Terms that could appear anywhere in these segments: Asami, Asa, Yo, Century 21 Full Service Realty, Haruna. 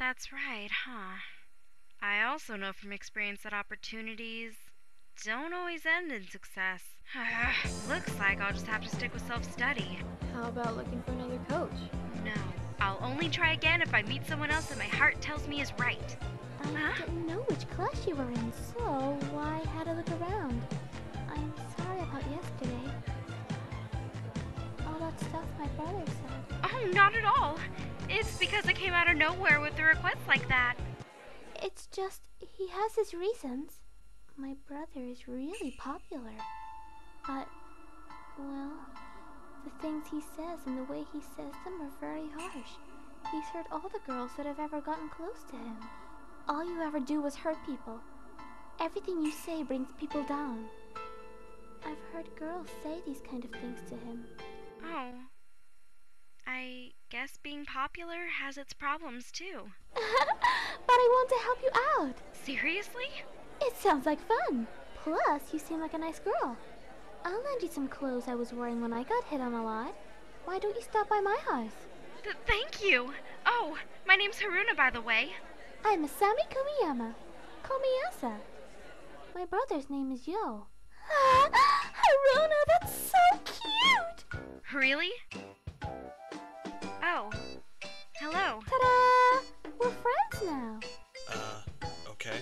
That's right, huh? I also know from experience that opportunities don't always end in success. Looks like I'll just have to stick with self-study. How about looking for another coach? No, I'll only try again if I meet someone else that my heart tells me is right. I didn't know which class you were in, so I had to look around. I'm sorry about yesterday. All that stuff my brother said. Oh, not at all. It's because I came out of nowhere with a request like that. It's just, he has his reasons. My brother is really popular. But, well, the things he says and the way he says them are very harsh. He's hurt all the girls that have ever gotten close to him. All you ever do is hurt people. Everything you say brings people down. I've heard girls say these kind of things to him. Oh. I guess being popular has its problems too. But I want to help you out. Seriously? It sounds like fun. Plus, you seem like a nice girl. I'll lend you some clothes I was wearing when I got hit on a lot. Why don't you stop by my house? Thank you. Oh, my name's Haruna, by the way. I'm Asami Kumiyama. Call me Asa. My brother's name is Yo. Haruna, that's so cute! Really? Oh. Hello. Ta-da! We're friends now. Okay.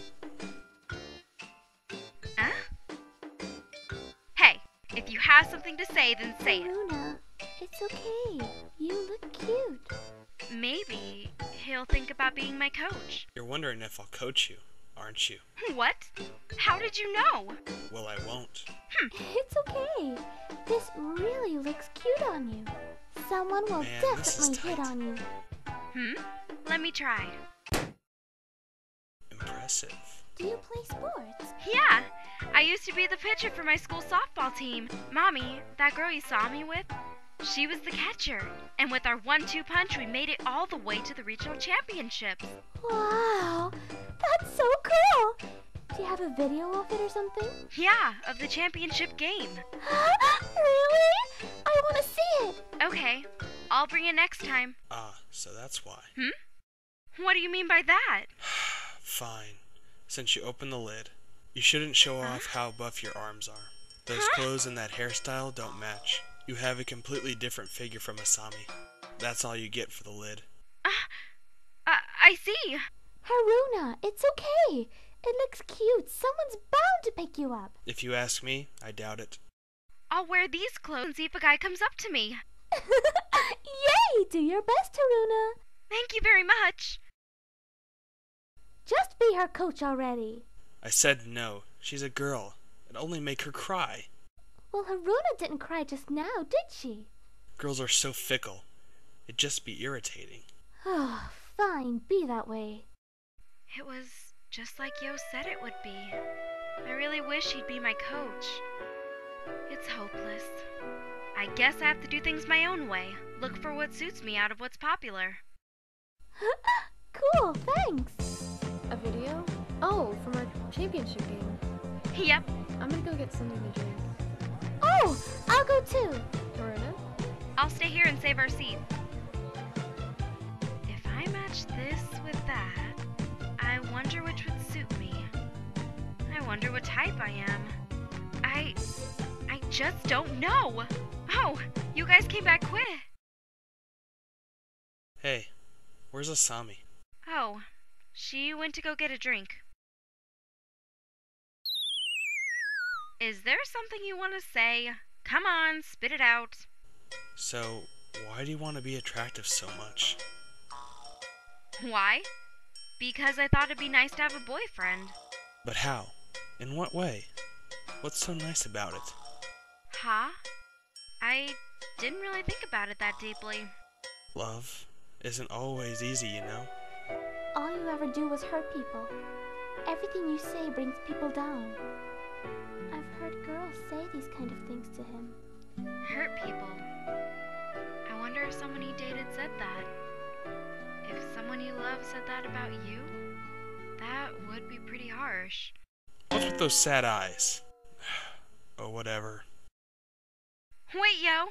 Hey, if you have something to say, then say it. Haruna, it's okay. You look cute. Maybe he'll think about being my coach. You're wondering if I'll coach you, aren't you? What? How did you know? Well, I won't. It's okay. This really looks cute on you. Someone will definitely hit on you. Let me try. Impressive. Do you play sports? Yeah. I used to be the pitcher for my school softball team. Mommy, that girl you saw me with, she was the catcher. And with our 1-2 punch, we made it all the way to the regional championships. Wow. That's so cool. Do you have a video of it or something? Yeah, of the championship game. Really? I want to see it. Okay, I'll bring it next time. So that's why. What do you mean by that? Fine. Since you opened the lid, you shouldn't show off how buff your arms are. Those clothes and that hairstyle don't match. You have a completely different figure from Asami. That's all you get for the lid. I see. Haruna, it's okay. It looks cute. Someone's bound to pick you up. If you ask me, I doubt it. I'll wear these clothes and see if a guy comes up to me. Yay! Do your best, Haruna. Thank you very much. Just be her coach already. I said no. She's a girl. It'd only make her cry. Well, Haruna didn't cry just now, did she? Girls are so fickle. It'd just be irritating. Oh, fine. Be that way. It was just like Yo said it would be. I really wish he'd be my coach. It's hopeless. I guess I have to do things my own way. Look for what suits me out of what's popular. Cool, thanks. A video? Oh, from our championship game. Yep. I'm gonna go get something to drink. Oh, I'll go too. Haruna? I'll stay here and save our seat. If I match this with that, I wonder which would suit me. I wonder what type I am. I just don't know. Oh, you guys came back quick. Hey, where's Asami? Oh, she went to go get a drink. Is there something you want to say? Come on, spit it out. So, why do you want to be attractive so much? Why? Because I thought it'd be nice to have a boyfriend. But how? In what way? What's so nice about it? I didn't really think about it that deeply. Love isn't always easy, you know? All you ever do is hurt people. Everything you say brings people down. I've heard girls say these kind of things to him. Hurt people? I wonder if someone he dated said that. If someone you love said that about you, that would be pretty harsh. What's with those sad eyes? Or whatever. Wait, Yo!